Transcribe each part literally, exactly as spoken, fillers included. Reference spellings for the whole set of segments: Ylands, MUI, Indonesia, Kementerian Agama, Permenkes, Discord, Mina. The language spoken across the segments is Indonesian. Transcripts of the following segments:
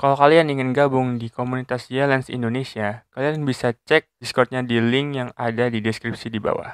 Kalau kalian ingin gabung di komunitas Ylands Indonesia, kalian bisa cek Discord-nya di link yang ada di deskripsi di bawah.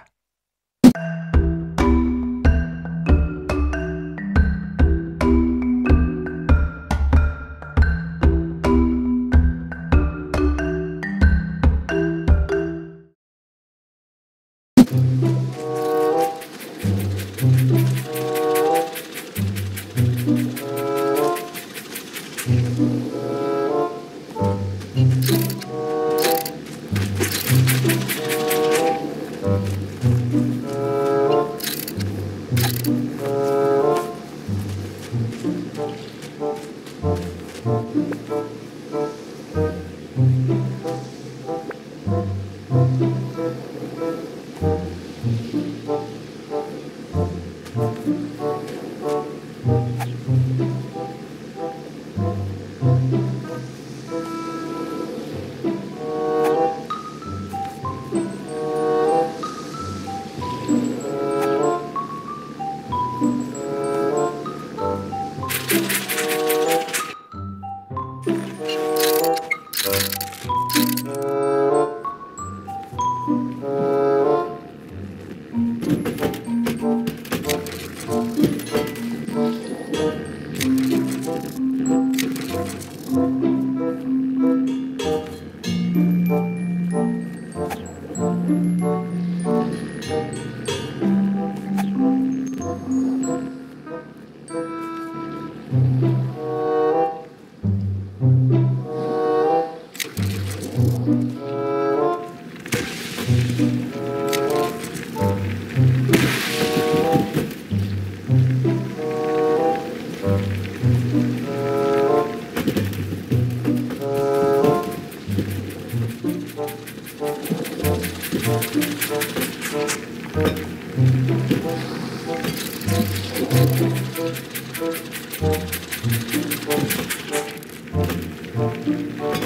Thank you.